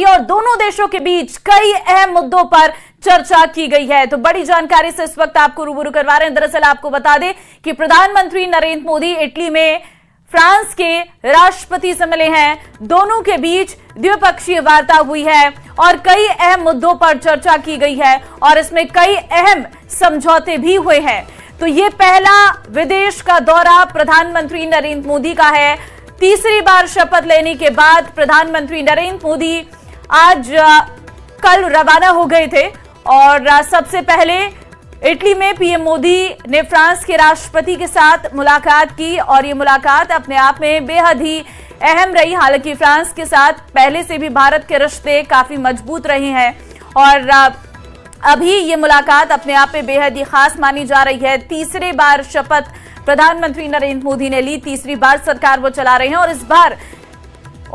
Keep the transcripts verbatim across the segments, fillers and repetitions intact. की और दोनों देशों के बीच कई अहम मुद्दों पर चर्चा की गई है। तो बड़ी जानकारी से इस वक्त आपको रूबरू करवा रहे हैं। दरअसल आपको बता दें कि प्रधानमंत्री नरेंद्र मोदी इटली में फ्रांस के राष्ट्रपति से मिले हैं। दोनों के बीच द्विपक्षीय वार्ता हुई है और कई अहम मुद्दों पर चर्चा की गई है और इसमें कई अहम समझौते भी हुए हैं। तो ये पहला विदेश का दौरा प्रधानमंत्री नरेंद्र मोदी का है। तीसरी बार शपथ लेने के बाद प्रधानमंत्री नरेंद्र मोदी आज कल रवाना हो गए थे और सबसे पहले इटली में पीएम मोदी ने फ्रांस के राष्ट्रपति के साथ मुलाकात की और ये मुलाकात अपने आप में बेहद ही अहम रही। हालांकि फ्रांस के साथ पहले से भी भारत के रिश्ते काफी मजबूत रहे हैं और अभी ये मुलाकात अपने आप में बेहद ही खास मानी जा रही है। तीसरे बार शपथ प्रधानमंत्री नरेंद्र मोदी ने ली, तीसरी बार सरकार वो चला रहे हैं और इस बार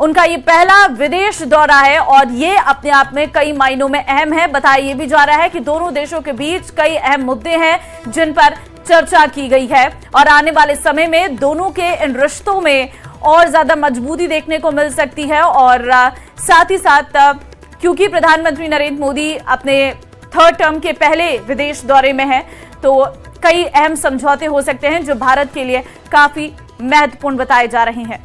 उनका ये पहला विदेश दौरा है और ये अपने आप में कई मायनों में अहम है। बताया ये भी जा रहा है कि दोनों देशों के बीच कई अहम मुद्दे हैं जिन पर चर्चा की गई है और आने वाले समय में दोनों के इन रिश्तों में और ज्यादा मजबूती देखने को मिल सकती है। और साथ ही साथ क्योंकि प्रधानमंत्री नरेंद्र मोदी अपने थर्ड टर्म के पहले विदेश दौरे में है तो कई अहम समझौते हो सकते हैं जो भारत के लिए काफी महत्वपूर्ण बताए जा रहे हैं।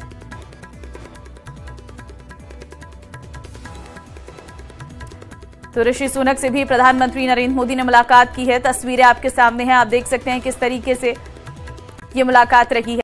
तो ऋषि सुनक से भी प्रधानमंत्री नरेंद्र मोदी ने मुलाकात की है। तस्वीरें आपके सामने हैं, आप देख सकते हैं किस तरीके से ये मुलाकात रही है।